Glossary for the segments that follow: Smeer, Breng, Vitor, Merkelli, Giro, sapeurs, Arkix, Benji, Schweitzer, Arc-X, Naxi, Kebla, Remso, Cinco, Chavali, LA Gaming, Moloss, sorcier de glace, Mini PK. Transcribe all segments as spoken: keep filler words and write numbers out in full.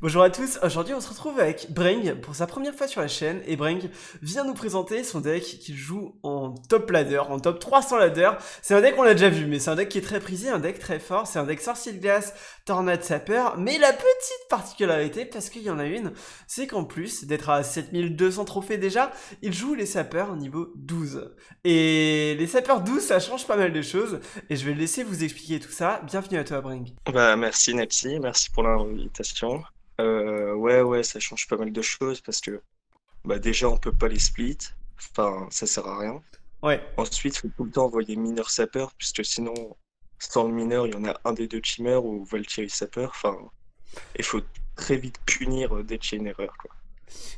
Bonjour à tous, aujourd'hui on se retrouve avec Breng pour sa première fois sur la chaîne et Breng vient nous présenter son deck qu'il joue en top ladder, en top trois cents ladder. C'est un deck qu'on a déjà vu mais c'est un deck qui est très prisé, un deck très fort, c'est un deck sorcier de glace, tornade sapper, mais la petite particularité, parce qu'il y en a une, c'est qu'en plus d'être à sept mille deux cents trophées déjà, il joue les sappers niveau douze. Et les sappers douze ça change pas mal de choses et je vais laisser vous expliquer tout ça. Bienvenue à toi Breng. Bah merci Naxi, merci pour l'invitation. Euh, ouais, ouais, ça change pas mal de choses parce que bah, déjà on peut pas les split, enfin ça sert à rien. Ouais. Ensuite, faut tout le temps envoyer mineur sapper, puisque sinon, sans le mineur, il y en a un des deux qui meurt ou Valkyrie sapper, enfin, il faut très vite punir dès qu'il y a une erreur, quoi.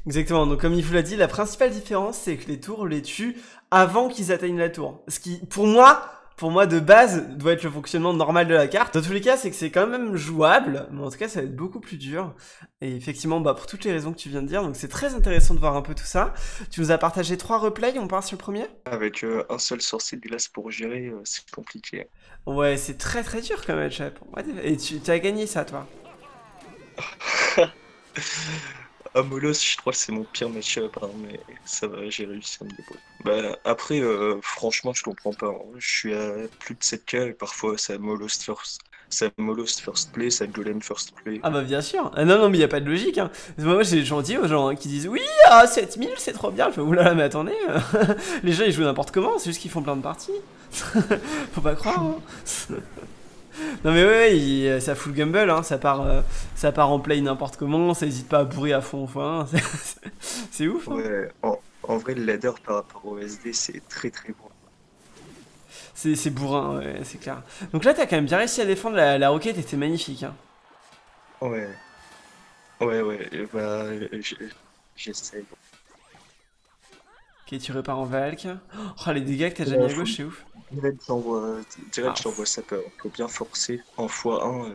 Exactement, donc comme il vous l'a dit, la principale différence c'est que les tours les tuent avant qu'ils atteignent la tour. Ce qui, pour moi, Pour moi, de base, doit être le fonctionnement normal de la carte. Dans tous les cas, c'est que c'est quand même jouable, mais en tout cas, ça va être beaucoup plus dur. Et effectivement, bah, pour toutes les raisons que tu viens de dire, donc c'est très intéressant de voir un peu tout ça. Tu nous as partagé trois replays, on part sur le premier? Avec euh, un seul sorcier de glace pour gérer, euh, c'est compliqué. Ouais, c'est très très dur comme match-up. Et tu as gagné ça, toi? À Moloss, je crois que c'est mon pire match-up, hein, mais ça va, j'ai réussi à me débrouiller. Bah, après, euh, franchement, je comprends pas. Hein. Je suis à plus de sept K et parfois, ça Moloss first, ça Moloss first play, ça Golem first play. Ah bah bien sûr. Ah non, non, mais y a pas de logique. Hein. Moi, j'ai des gens aux gens hein, qui disent oui, ah, sept mille, c'est trop bien. Je fais oulala, mais attendez, les gens ils jouent n'importe comment, c'est juste qu'ils font plein de parties. Faut pas croire. Hein. Non mais ouais, il, ça full gamble, hein, ça, part, euh, ça part en play n'importe comment, ça hésite pas à bourrer à fond, enfin, c'est ouf hein. Ouais, en, en vrai le ladder par rapport au S D c'est très très bon. C'est bourrin, ouais, c'est clair. Donc là t'as quand même bien réussi à défendre la, la roquette et c'était magnifique hein. Ouais, ouais ouais, bah j'essaye. Ok, tu repars en Valk. Oh les dégâts que t'as jamais à gauche, c'est ouf. Direct, je t'envoie ça. Faut bien forcer en fois un. Euh,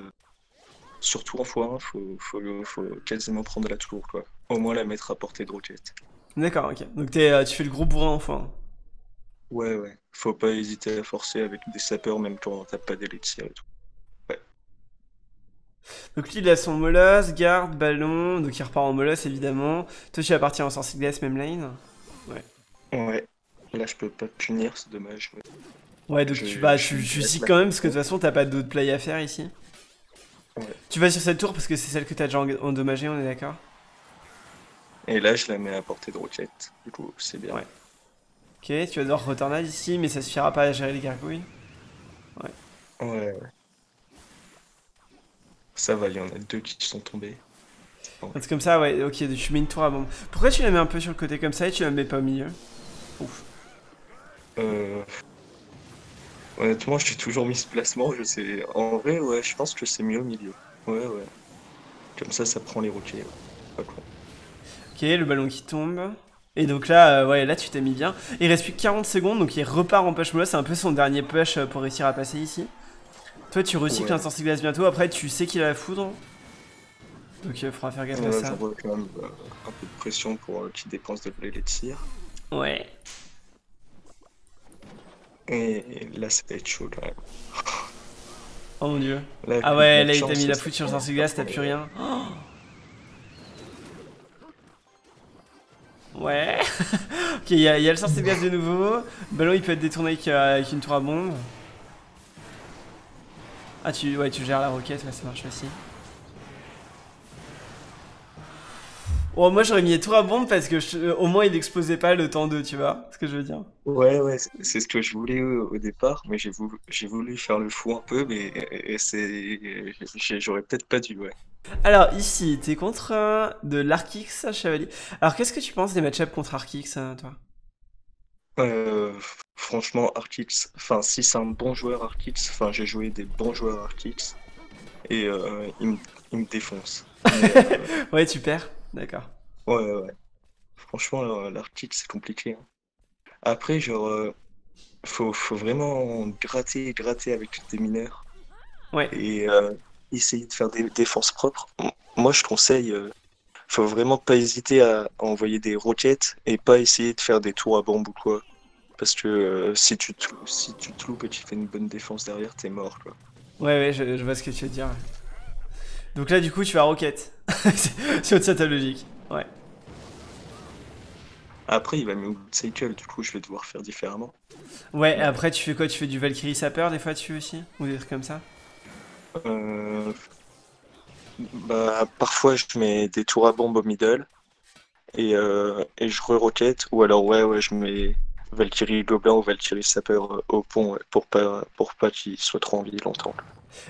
surtout en fois un, faut, faut, faut quasiment prendre la tour, quoi. Au moins la mettre à portée de roquette. D'accord, ok. Donc euh, tu fais le gros bourrin en fois un. Ouais, ouais. Faut pas hésiter à forcer avec des sapeurs, même quand on tape pas d'élixir et tout. Ouais. Donc lui, il a son Moloss, garde, ballon. Donc il repart en Moloss, évidemment. Toi, tu vas partir en sorcier de glace, même lane. Ouais. Ouais. Là, je peux pas punir, c'est dommage. Ouais. Ouais, donc je, tu vas, je, je, je dis quand même, parce que de toute façon, t'as pas d'autres play à faire ici. Ouais. Tu vas sur cette tour parce que c'est celle que t'as déjà endommagée, on est d'accord? Et là, je la mets à portée de roquette, du coup, c'est bien. Ouais. Ok, tu vas devoir retornade ici, mais ça suffira pas à gérer les gargouilles. Ouais. Ouais, ouais. Ça va, il y en a deux qui sont tombés. Bon. C'est comme ça, ouais, ok, tu mets une tour à bombe. Pourquoi tu la mets un peu sur le côté comme ça et tu la mets pas au milieu? Ouf. Euh... Honnêtement, j'ai toujours mis ce placement, je sais. En vrai, ouais, je pense que c'est mieux au milieu. Ouais, ouais. Comme ça, ça prend les roquets. Ouais. Ok, le ballon qui tombe. Et donc là, euh, ouais, là, tu t'es mis bien. Il reste plus que quarante secondes, donc il repart en push Moloss. C'est un peu son dernier push pour réussir à passer ici. Toi, tu recycles ouais. Un sorcier de glace bientôt. Après, tu sais qu'il a la foudre. Donc, il faudra faire gaffe ouais, à ça. J'envoie quand même euh, un peu de pression pour euh, qu'il dépense de les tirs. Ouais. Et là, ça va être chaud quand même. Oh mon dieu. Là, ah ouais, là, il t'a mis la foudre sur le sorcier de glace, t'as plus rien. Oh ouais. Ok, il y, y a le sorcier de glace de nouveau. Ballon, il peut être détourné avec, euh, avec une tour à bombe. Ah, tu, ouais, tu gères la roquette, ouais, ça marche aussi. Oh, moi j'aurais mis les tours à bombe parce que je, au moins il n'explosait pas le temps deux, tu vois ce que je veux dire? Ouais, ouais, c'est ce que je voulais au, au départ, mais j'ai voulu, voulu faire le fou un peu, mais j'aurais peut-être pas dû, ouais. Alors ici, t'es contre euh, de l'Arc-X, Chavali. Alors qu'est-ce que tu penses des match-ups contre Arc-X, toi? Euh, franchement, Arkix, enfin si c'est un bon joueur Arkix, enfin j'ai joué des bons joueurs Arkix, et euh, il me défonce. Mais, euh... ouais, tu perds. D'accord. Ouais, ouais. Franchement, l'article, c'est compliqué. Hein. Après, genre, euh, faut, faut vraiment gratter, gratter avec des mineurs. Ouais. Et euh, essayer de faire des défenses propres. Moi, je conseille, euh, faut vraiment pas hésiter à envoyer des roquettes et pas essayer de faire des tours à bombe ou quoi. Parce que euh, si tu te, si tu te loupes et tu fais une bonne défense derrière, t'es mort, quoi. Ouais, ouais, je, je vois ce que tu veux dire. Donc là, du coup, tu vas roquette. C'est ça ta logique. Ouais. Après, il va me cycle, du coup, je vais devoir faire différemment. Ouais, après, tu fais quoi? Tu fais du Valkyrie Sapper, des fois, tu aussi? Ou des trucs comme ça? Euh... Bah, parfois, je mets des tours à bombe au middle. Et, euh... et je re-roquette. Ou alors, ouais, ouais, je mets Valkyrie Gobelin ou Valkyrie Sapper au pont pour pas, pour pas qu'ils soient trop en vie longtemps.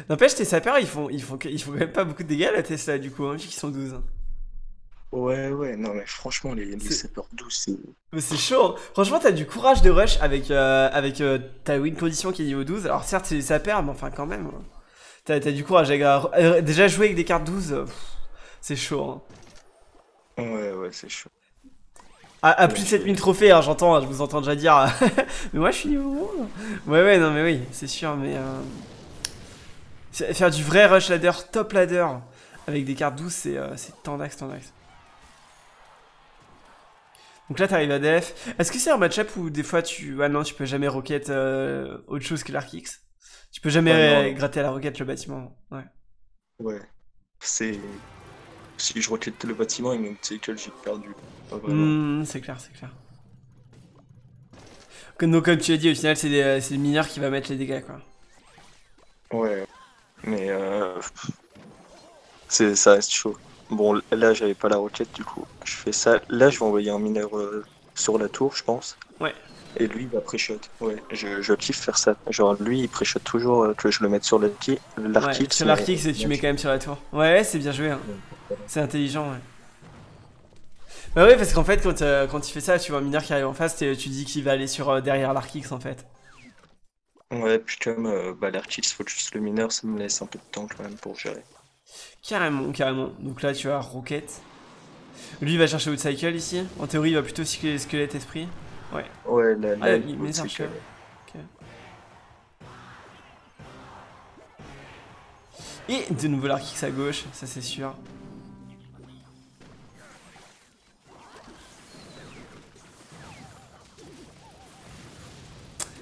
N'empêche, tes Sappers, ils font, ils, font, ils font quand même pas beaucoup de dégâts, la Tesla, du coup, hein, vu qu'ils sont douze. Ouais, ouais, non, mais franchement, les, les sapeurs douces, c'est. C'est chaud! Franchement, t'as du courage de rush avec, euh, avec euh, ta win condition qui est niveau douze. Alors, certes, c'est des sapeurs, mais enfin, quand même. Hein. T'as du courage. À... Euh, déjà, jouer avec des cartes douze, c'est chaud. Hein. Ouais, ouais, c'est chaud. À, à ouais, plus de sept mille trophées, hein, j'entends, hein, je vous entends déjà dire. Mais moi, je suis niveau un. Ouais, ouais, non, mais oui, c'est sûr, mais. Euh... Faire du vrai rush ladder, top ladder, avec des cartes douces, c'est euh, tendax, tendax. Donc là, t'arrives à def. Est-ce que c'est un match-up où des fois tu. Ah non, tu peux jamais roquette euh, autre chose que l'Arc-X. Tu peux jamais oh, gratter à la roquette le bâtiment. Ouais. Ouais. C'est. Si je roquette le bâtiment, il me dit que j'ai perdu. Pas vraiment. Mmh, c'est clair, c'est clair. Donc, comme tu l'as dit, au final, c'est le mineur qui va mettre les dégâts, quoi. Ouais. Mais. Euh... Ça reste chaud. Bon, là j'avais pas la roquette, du coup je fais ça. Là je vais envoyer un mineur euh, sur la tour, je pense. Ouais. Et lui il va pré-shot. Ouais, je, je kiffe faire ça. Genre lui il pré-shot toujours euh, que je le mette sur l'Arc-X. Ouais, sur l'Arc-X, mais... tu mets quand même sur la tour. Ouais, ouais, c'est bien joué. Hein. C'est intelligent, ouais. Bah ouais, parce qu'en fait quand, euh, quand il fait ça, tu vois un mineur qui arrive en face, tu dis qu'il va aller sur euh, derrière l'Arc-X en fait. Ouais, puis comme euh, bah, l'Arc-X faut juste le mineur, ça me laisse un peu de temps quand même pour gérer. Carrément, carrément. Donc là, tu as roquette. Lui, il va chercher Outcycle ici. En théorie, il va plutôt cycler les squelettes esprit. Ouais. Ouais, là, là, ah, là il met les archers. Ok. Et de nouveau l'Arc-X à gauche, ça c'est sûr.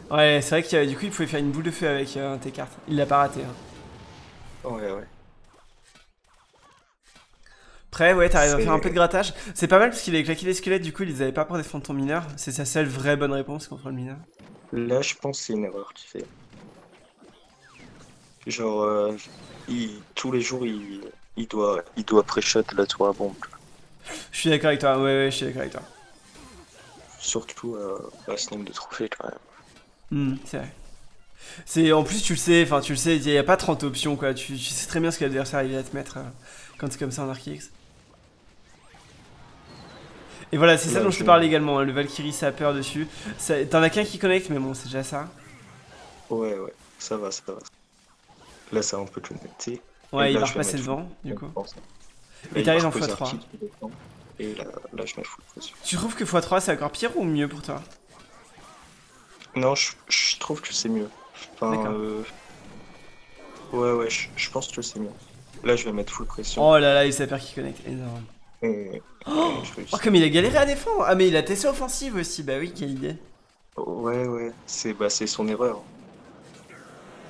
Ouais, c'est vrai que du coup, il pouvait faire une boule de feu avec euh, tes cartes. Il l'a pas raté. Hein. Ouais, ouais. Après, ouais, t'arrives à faire un peu de grattage. C'est pas mal parce qu'il avait claqué les squelettes, du coup, ils avaient pas peur de défendre ton mineur. C'est sa seule vraie bonne réponse contre le mineur. Là, je pense que c'est une erreur qu'il fait. Genre, euh, il, tous les jours, il, il doit, il doit pré-shot la tour à bombe. Je suis d'accord avec toi, ouais, ouais, je suis d'accord avec toi. Surtout euh, à ce nombre de trophées, quand même. Mmh, c'est vrai. C'est en plus tu le sais, enfin tu le sais, il n'y a pas trente options quoi, tu, tu sais très bien ce que l'adversaire il va te mettre euh, quand c'est comme ça en Arc-X. Et voilà, c'est ça dont je te parle également, hein, le Valkyrie ça a peur dessus. T'en as qu'un qui connecte mais bon c'est déjà ça. Ouais ouais, ça va, ça va. Là ça on peut connecter. Ouais, et il là, va repasser devant du coup. Et t'arrives en fois trois. Et là, là je me fous de pression. Tu trouves que fois trois c'est encore pire ou mieux pour toi? Non, je, je trouve que c'est mieux. Enfin, euh... ouais, ouais, je, je pense que c'est mieux. Là, je vais mettre full pression. Oh là là, il s'apère qu'il connecte énorme. Mmh. Oh, oh, comme il a galéré à défendre. Ah, mais il a testé offensive aussi. Bah oui, quelle idée. Ouais, ouais, c'est bah, son erreur.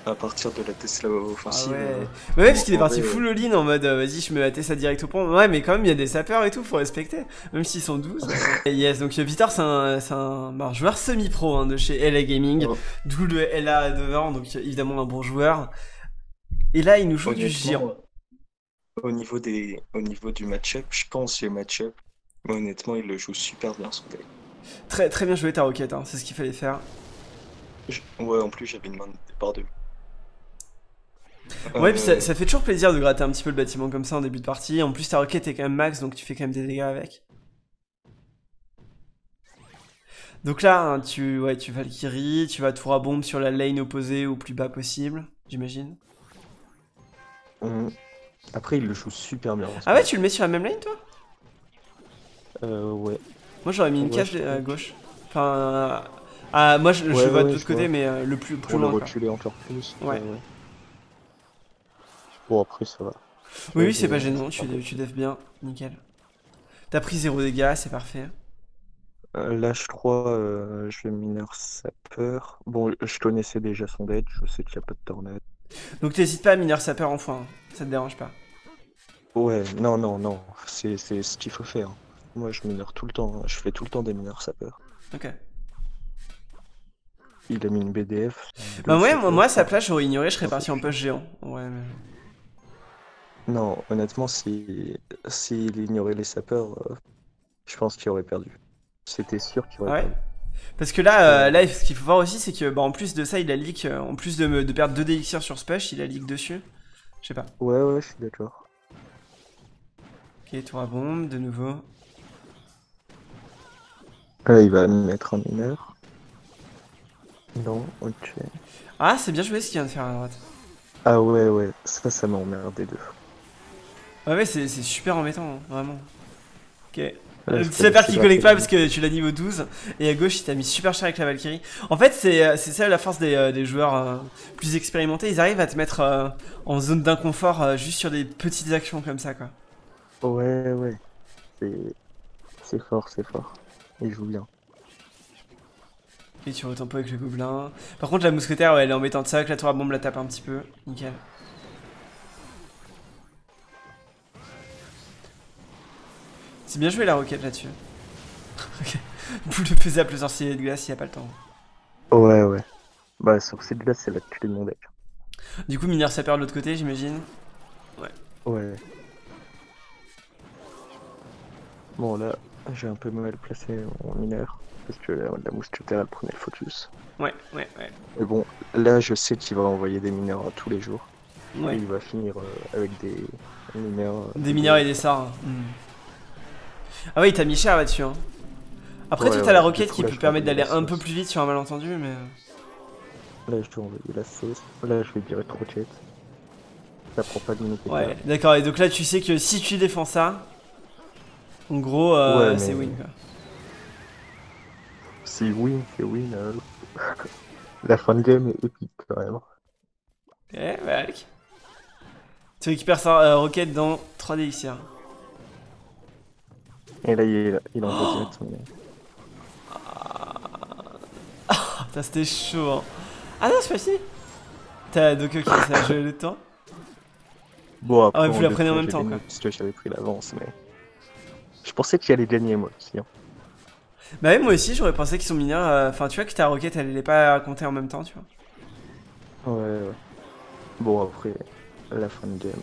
À partir de la Tesla offensive. Ah ouais. Mais ouais, parce qu'il est parti full all-in en mode euh, vas-y, je me la Tesla direct au pont. Ouais, mais quand même, il y a des sapeurs et tout, faut respecter. Même s'ils sont douze. Et yes, donc Vitor, c'est un, un, bah, un joueur semi-pro hein, de chez L A Gaming. Oh. D'où le L A devant, donc évidemment un bon joueur. Et là, il nous joue du Giro. Au niveau, des, au niveau du match-up, je pense que le match-up, honnêtement, il le joue super bien son deck. Très, très bien joué ta roquette, hein, c'est ce qu'il fallait faire. Je... Ouais, en plus, j'avais une main de départ de. Ouais, euh... puis ça, ça fait toujours plaisir de gratter un petit peu le bâtiment comme ça en début de partie. En plus, ta roquette est quand même max, donc tu fais quand même des dégâts avec. Donc là, hein, tu, ouais, tu Valkyrie, tu vas tour à bombe sur la lane opposée au plus bas possible, j'imagine. Mmh. Après, il le joue super bien. Ah ouais, tu le mets sur la même lane, toi? Euh, ouais. Moi, j'aurais mis une ouais, cage à gauche. Enfin, ah, moi, je, ouais, je ouais, vois de l'autre ouais, côté, vois. Mais euh, le plus, plus loin. Reculer encore plus. Ouais. Euh, ouais. Bon après ça va. Oui oui c'est pas gênant, tu, tu def bien, nickel. T'as pris zéro dégâts, c'est parfait. Euh, là je crois, euh, je vais mineur sapper. Bon je connaissais déjà son deck, je sais qu'il n'y a pas de tornade. Donc t'hésites pas à mineur sapper en foin, hein. Ça te dérange pas. Ouais, non, non, non, c'est c'est ce qu'il faut faire. Moi je mineur tout le temps, je fais tout le temps des mineurs sapeurs. Ok. Il a mis une B D F. Bah ouais, moi, moi, sa place, j'aurais ignoré, je serais parti en poche géant. Ouais, mais... Non, honnêtement, s'il si... si ignorait les sapeurs, euh, je pense qu'il aurait perdu. C'était sûr qu'il aurait ouais. perdu. Parce que là, euh, là ce qu'il faut voir aussi, c'est que bah, en plus de ça, il a leak, euh, en plus de, me... de perdre deux d'élixirs sur ce push, il a leak dessus. Je sais pas. Ouais, ouais, je suis d'accord. Ok, tour à bombe, de nouveau. Là, il va mettre un mineur. Non, ok. Ah, c'est bien joué ce qu'il vient de faire à droite. Ah ouais, ouais, ça, ça m'a emmerdé deux. Ah ouais, c'est super embêtant, hein, vraiment. Ok. Ouais, le petit sapeur qui collecte pas parce que tu l'as niveau douze. Et à gauche, il t'a mis super cher avec la Valkyrie. En fait, c'est ça la force des, euh, des joueurs euh, plus expérimentés. Ils arrivent à te mettre euh, en zone d'inconfort euh, juste sur des petites actions comme ça, quoi. Ouais, ouais. C'est fort, c'est fort. Il joue bien. Ok, tu retournes pas avec le gobelin. Par contre, la mousquetaire, ouais, elle est embêtante. Ça, avec la tour à bombe, la tape un petit peu. Nickel. C'est bien joué la roquette là-dessus. Ok. Boule de pesable, le sorcier de glace, il n'y a pas le temps. Ouais, ouais. Bah, le sorcier de glace, c'est la clé de mon deck. Du coup, mineur sapeur de l'autre côté, j'imagine. Ouais. Ouais. Bon, là. J'ai un peu mal placé en mineur, parce que la, la mousquetaire elle prenait le focus. Ouais, ouais, ouais. Mais bon, là je sais qu'il va envoyer des mineurs tous les jours. Ouais. Et il va finir euh, avec des mineurs... Euh, des mineurs et des sars. Mmh. Ah ouais, il t'a mis cher là-dessus. Hein. Après, ouais, tu as ouais, la roquette qui là, peut permettre d'aller un peu plus vite sur un malentendu, mais... Là je dois envoyer la sauce. Là je vais dire une roquette. Ça prend pas de minute. Ouais, d'accord. Et donc là tu sais que si tu défends ça... En gros, euh, ouais, c'est mais... win quoi. Si win, c'est win. Euh... La fin de game est épique quand même. Eh, Valk. Tu récupères sa euh, roquette dans trois d'élixirs. Et là, il, il en oh fait une. Ah, putain, c'était chaud. Hein. Ah non, c'est pas fini. T'as donc, ok, ça a joué le temps. Bon, après, ah ouais, vous la prenez en même temps quoi. Parce que j'avais pris l'avance, mais. Je pensais qu'il allait gagner moi aussi. Hein. Bah ouais, moi aussi j'aurais pensé qu'ils sont mineurs. Enfin euh, tu vois que ta roquette elle, elle est pas comptée en même temps tu vois. Ouais ouais. Bon après la fin de game.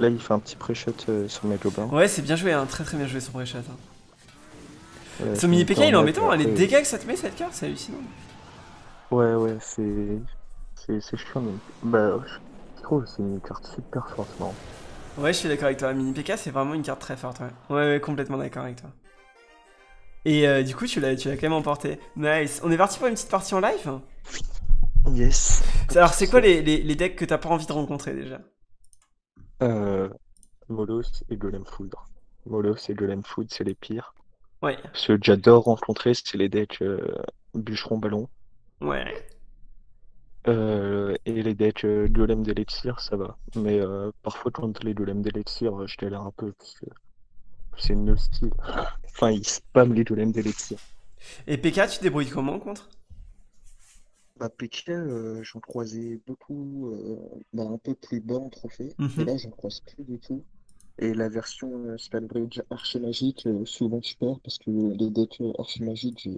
Là il fait un petit pré-shot euh, sur mes gobelins. Ouais c'est bien joué hein, très très bien joué son pré-shot. Hein. Ouais, son mini P K il est embêtant, après... hein, les dégâts que ça te met cette carte c'est hallucinant. Ouais ouais c'est... c'est chiant mais... Bah je trouve que c'est une carte super fortement. Ouais, je suis d'accord avec toi. La mini P K, c'est vraiment une carte très forte. Ouais, ouais, ouais complètement d'accord avec toi. Et euh, du coup, tu l'as quand même emporté. Nice. On est parti pour une petite partie en live. Yes. Alors, c'est quoi les, les, les decks que t'as pas envie de rencontrer déjà? euh, Moloss et Golem Foudre. Moloss et Golem Foudre, c'est les pires. Ouais. Ceux que j'adore rencontrer, c'est les decks euh, Bûcheron Ballon. Ouais. Euh, et les decks euh, golem d'élixir ça va, mais euh, parfois quand les golems d'élixir je galère un peu parce que c'est nul style. Enfin ils spamment les golems d'élixir. Et P K tu te débrouilles comment contre? Bah P K euh, j'en croisais beaucoup euh, bah, un peu plus bas en trophée, mm -hmm. et là j'en croise plus du tout. Et la version euh, Spellbridge archi-magique euh, souvent je perds parce que euh, les decks euh, archi-magiques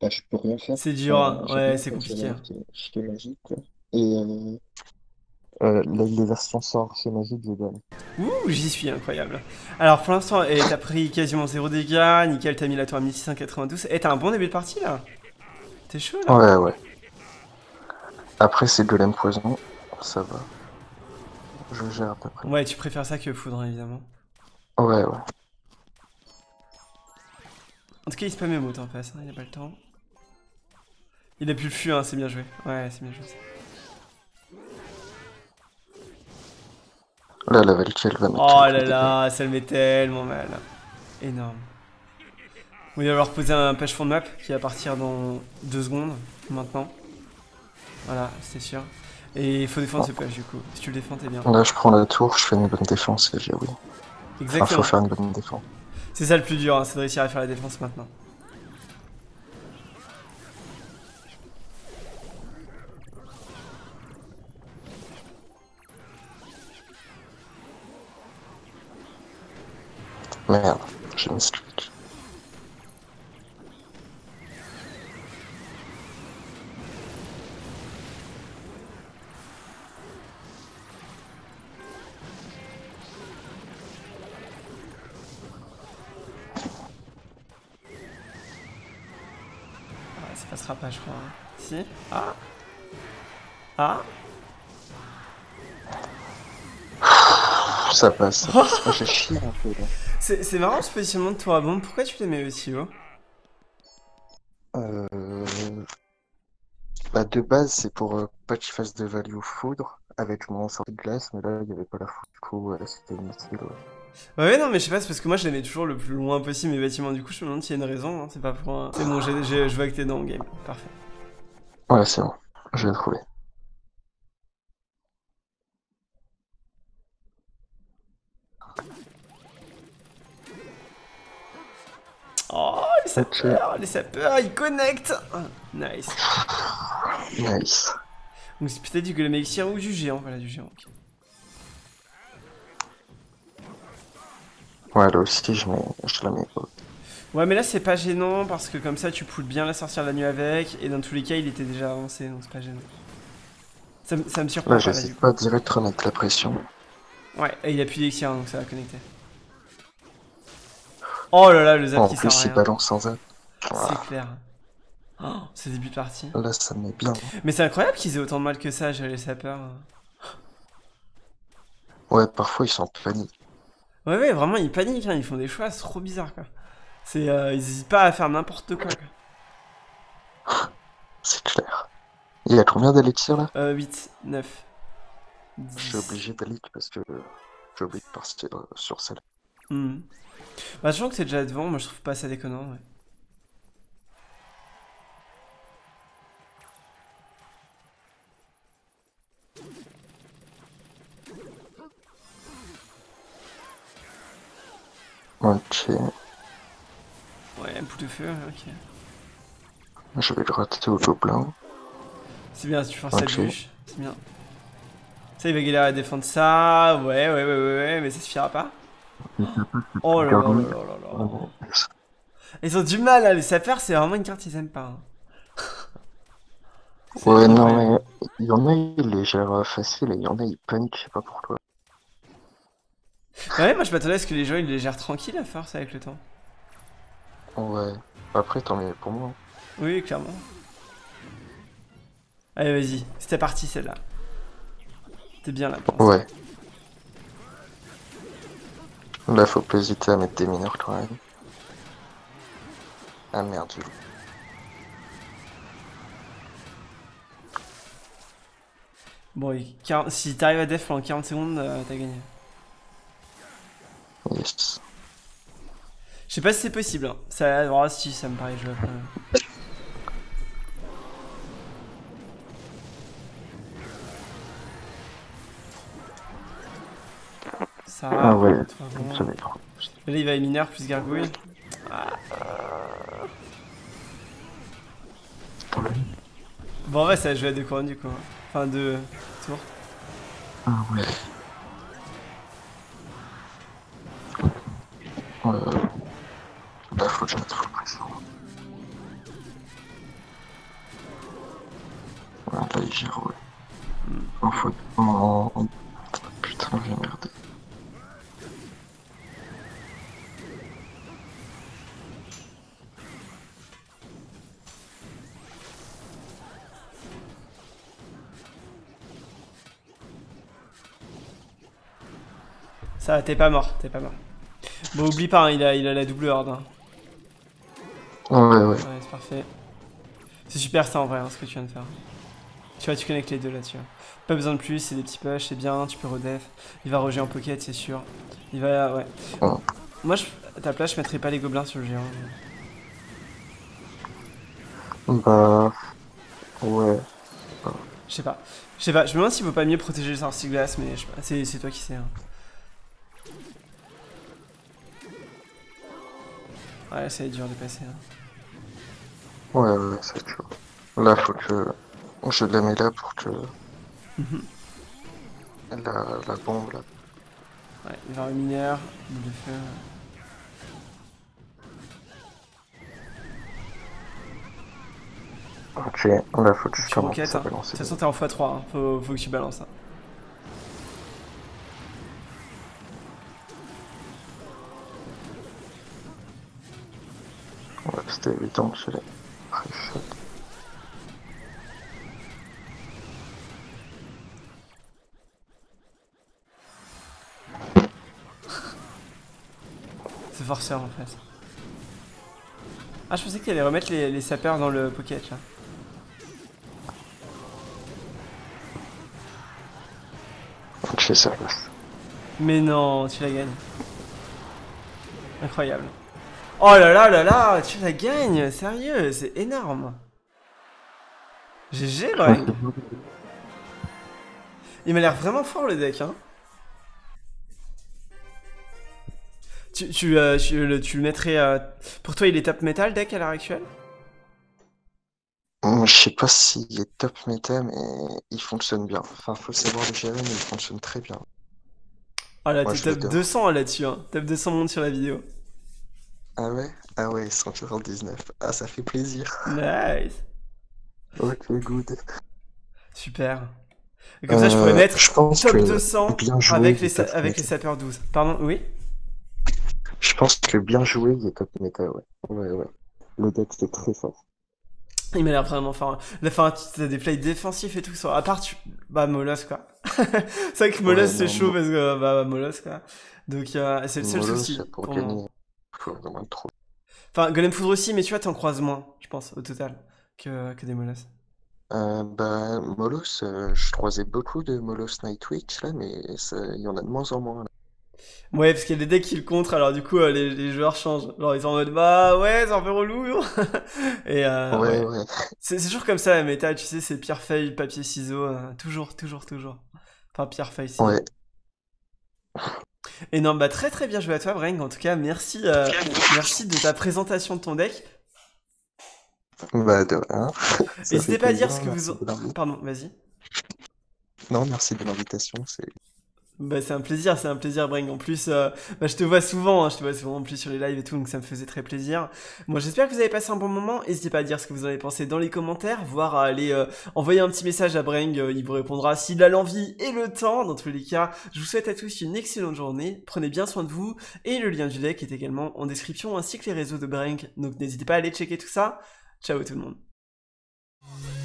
bah, je peux rien faire. C'est dur, hein. Euh, ouais, c'est compliqué. C'est magique, quoi. Et euh, euh, les versions sort, c'est magique, je donne. Ouh, j'y suis, incroyable. Alors, pour l'instant, t'as pris quasiment zéro dégâts, nickel, t'as mis la tour à mille six cent quatre-vingt-douze. Et t'as un bon début de partie, là. T'es chaud, là. Ouais, ouais. Après, c'est golem poison, ça va. Je gère à peu près. Ouais, tu préfères ça que foudre, évidemment. Ouais, ouais. En tout cas, il spamme mes mots en face, hein. Il a pas le temps. Il a plus le fût, hein, c'est bien joué. Ouais, c'est bien joué. Là, la Valkyrie va mettre. Oh là là, ça le met tellement mal. Énorme. On va leur poser un page fond de map qui va partir dans deux secondes maintenant. Voilà, c'est sûr. Et il faut défendre oh. ce page du coup. Si tu le défends, t'es bien. Là, je prends la tour, je fais une bonne défense et j'ai oui. Exactement. Enfin, faut faire une bonne défense. C'est ça le plus dur, hein, c'est de réussir à faire la défense maintenant. Merde, j'ai mis switch. Ça passera pas, je crois. Si. Ah. Ah. Ça passe, ça passe. Oh, j'ai chier un peu là. C'est marrant ce positionnement de tour à bombe. Pourquoi tu l'aimais aussi haut? Euh... Bah, de base, c'est pour euh, pas que je fasse de value foudre avec mon sortie de glace, mais là, il n'y avait pas la foudre, du coup, euh, c'était inutile. Ouais. Bah ouais, non, mais je sais pas, c'est parce que moi, je l'aimais toujours le plus loin possible mes bâtiments. Du coup, je me demande s'il y a une raison, hein. C'est pas pour un... C'est bon, j'ai, j'ai, je vois que t'es dans le game. Parfait. Ouais, c'est bon. Je l'ai trouvé. Oh, les sapeurs, okay. Les sapeurs, ils connectent. Oh, nice. Nice. Donc c'est peut-être du golem élixir ou du géant, voilà, du géant. Okay. Ouais, là aussi, je, je la mets pas. Ouais, mais là, c'est pas gênant, parce que comme ça, tu poules bien la sorcière de la nuit avec, et dans tous les cas, il était déjà avancé, donc c'est pas gênant. Ça, ça me surprend. Ouais, je sais pas direct remettre la pression. Ouais, et il a plus d'élixir, donc ça va connecter. Oh là là, le zap en qui sert à rien. En plus, il balance sans zap. Voilà. C'est clair. Oh, c'est début de partie. Là, ça met bien. Mais c'est incroyable qu'ils aient autant de mal que ça, j'ai les sapeurs. Ouais, parfois, ils sont en panique. Ouais, ouais, vraiment, ils paniquent, hein. Ils font des choix, c'est trop bizarre, quoi. C'est, euh, ils hésitent pas à faire n'importe quoi, quoi. C'est clair. Il y a combien d'élixir, là? Euh, huit, neuf, dix. Je suis obligé d'aller parce que j'ai oublié de partir sur celle-là. Hum. Mm. Bah, sachant que c'est déjà devant, moi je trouve pas ça déconnant, ouais. Ok. Ouais, boule de feu, ok. Je vais le rater au top blanc. C'est bien, si tu forces okay. La bûche, c'est bien. Ça, il va galérer à défendre ça, ouais, ouais, ouais, ouais, ouais, mais ça suffira pas. Oh là là là là là. Ils ont du mal, hein, les sapeurs, c'est vraiment une carte qu'ils aiment pas. Hein. Ouais, non, mais il y en a, il est genre facile et il y en a, il punk, je sais pas pourquoi. Ouais, moi je m'attendais à ce que les gens ils les gèrent tranquille à force avec le temps. Ouais, après tant mieux pour moi. Oui, clairement. Allez, vas-y, c'était parti celle-là. T'es bien là. Ouais. Là, faut pas hésiter à mettre des mineurs quand même. Ah merde. Bon, et quarante... si t'arrives à def en quarante secondes, euh, t'as gagné. Yes. Je sais pas si c'est possible, hein. Ça, oh, si, ça me paraît jouable. Euh... Ça, ah ouais, ça dépend. Là il va à mineur plus gargouille. Ah. Bon ouais, ça a joué à deux couronnes du coup. Enfin deux tours. Ah ouais. Euh... Bah faut que je mette full pression. Ouais, là il gère, ouais. En faute. En... Putain, j'ai merdé. Ça va, t'es pas mort, t'es pas mort. Bon, oublie pas, hein, il, a, il a la double horde. Hein. Ouais, ouais. Ouais, c'est parfait. C'est super ça en vrai, hein, ce que tu viens de faire. Tu vois, tu connectes les deux là, tu vois. Pas besoin de plus, c'est des petits push, c'est bien, tu peux redef. Il va rejeter en pocket, c'est sûr. Il va, ouais. ouais. Moi, je, à ta place, je mettrais pas les gobelins sur le géant. Mais... Bah... Ouais. Je sais pas. Je sais pas, je me demande s'il vaut pas mieux protéger les sorciers glace, mais c'est toi qui sais. Hein. Ouais, ça va être dur de passer. Hein. Ouais, ouais, ça va être chaud. Là, faut que je la mets là pour que. la... la bombe là. Ouais, il va au mineur, boule de feu. Ok, on va faut que je tu commence. De toute façon, t'es en fois trois, hein. faut, faut que tu balances. Hein. Ouais, c'était évident que je l'ai. C'est forceur en fait. Ah, je pensais qu'il allait remettre les, les sapeurs dans le pocket là. Je fais ça. Mais non, tu la gagnes. Incroyable. Oh là là là là, tu la gagnes, sérieux, c'est énorme. G G, Breng. Il m'a l'air vraiment fort le deck, hein. Tu, tu, euh, tu, le, tu le mettrais... Euh... Pour toi, il est top metal, deck, à l'heure actuelle? Je sais pas s'il est top méta, mais il fonctionne bien. Enfin, faut savoir le gérer, mais il fonctionne très bien. Ah là, t'es top deux cents là-dessus, hein. Top deux cents monte sur la vidéo. Ah ouais? Ah ouais, cent soixante-dix-neuf. Ah, ça fait plaisir. Nice. Ok, good. Super. Et comme euh, ça, je pourrais mettre je pense top deux cents joué, avec, les, top avec les sapeurs douze. Pardon, oui? Je pense que bien joué, il est top méta, ouais. Ouais, ouais. Le deck, c'est très fort. Il m'a l'air vraiment fort. Enfin, t'as des plays défensifs et tout ça. À part, tu... bah, Moloss, quoi. C'est vrai que Moloss, ouais, c'est chaud parce que, bah, Moloss, quoi. Donc, euh, c'est le seul Moloss, souci. Pour pour gagner. Faut vraiment trop. Enfin, Golem Foudre aussi, mais tu vois, t'en croises moins, je pense, au total, que, que des Moloss. Euh, bah, Moloss, euh, je croisais beaucoup de Moloss Nightwitch, là, mais il y en a de moins en moins, là. Ouais, parce qu'il y a des decks qui le contre, alors du coup euh, les, les joueurs changent. Genre ils sont en mode bah ouais, c'est un peu relou. Et euh, ouais, ouais. ouais. C'est toujours comme ça la méta, tu sais, c'est pierre, feuille, papier, ciseaux. Euh, toujours, toujours, toujours. Enfin, pierre, feuille, ciseaux. Ouais. Et non, bah très très bien joué à toi, Breng. En tout cas, merci, euh, merci de ta présentation de ton deck. Bah de rien. N'hésitez pas à dire ce que vous. Pardon, vas-y. Non, merci de l'invitation, c'est. Bah c'est un plaisir, c'est un plaisir Breng, en plus euh, bah, je te vois souvent, hein, je te vois souvent en plus sur les lives et tout, donc ça me faisait très plaisir. Moi bon, j'espère que vous avez passé un bon moment, n'hésitez pas à dire ce que vous en avez pensé dans les commentaires, voire à aller euh, envoyer un petit message à Breng, euh, il vous répondra s'il a l'envie et le temps. Dans tous les cas, je vous souhaite à tous une excellente journée, prenez bien soin de vous, et le lien du deck est également en description, ainsi que les réseaux de Breng, donc n'hésitez pas à aller checker tout ça, ciao tout le monde.